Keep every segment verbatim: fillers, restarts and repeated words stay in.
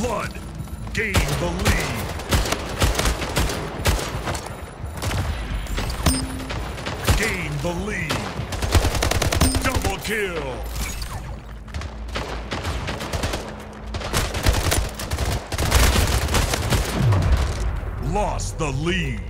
blood. Gain the lead. Gain the lead. Double kill. Lost the lead.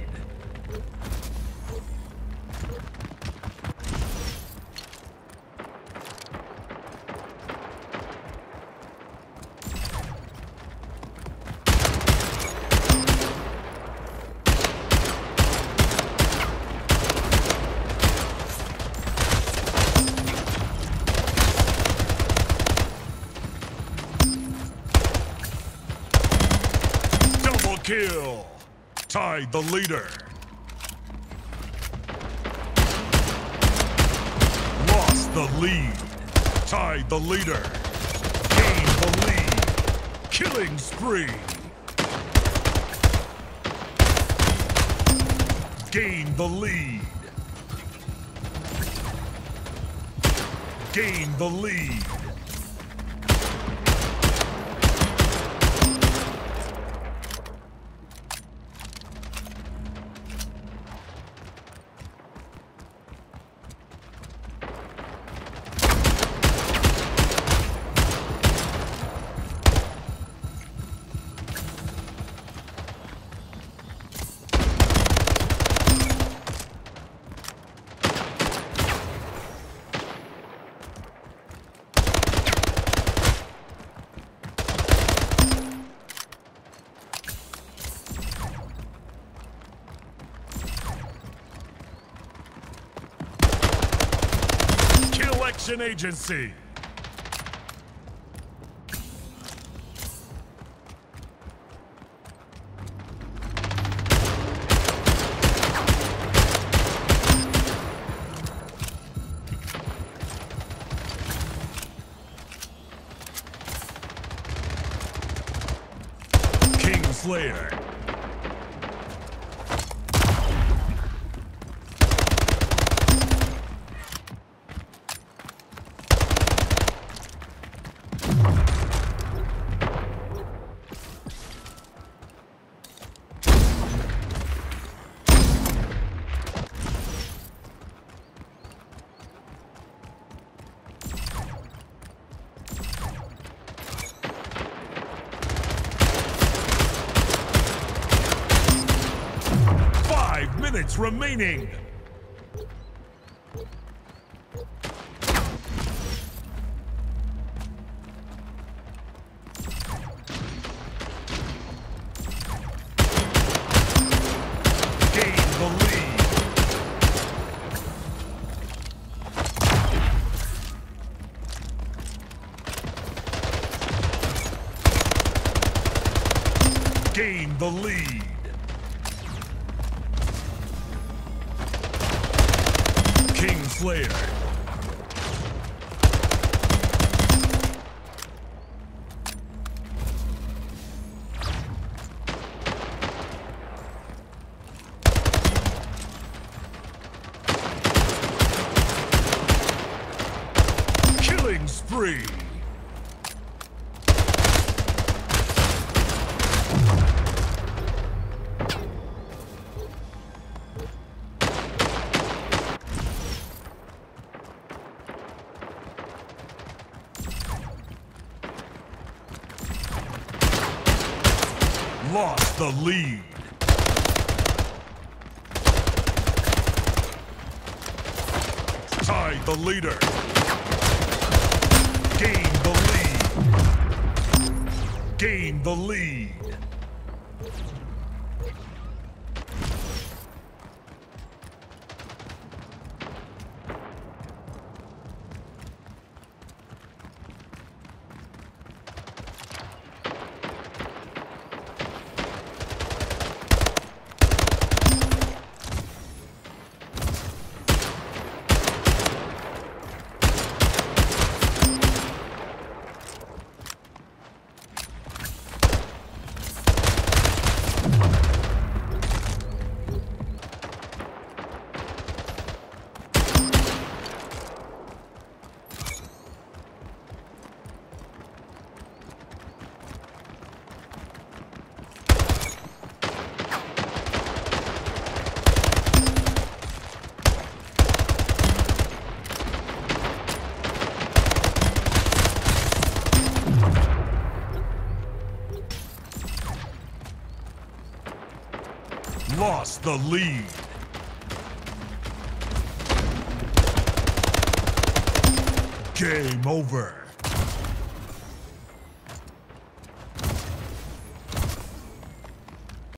Kill. Tied the leader. Lost the lead. Tied the leader. Gained the lead. Killing spree. Gained the lead. Gained the lead. Agency. Kingslayer. Minutes remaining. Gain the lead. Gain the lead. Kingslayer. Killing spree. Lost the lead. Tied the leader. Gained the lead. Gained the lead. lost the lead. Game over.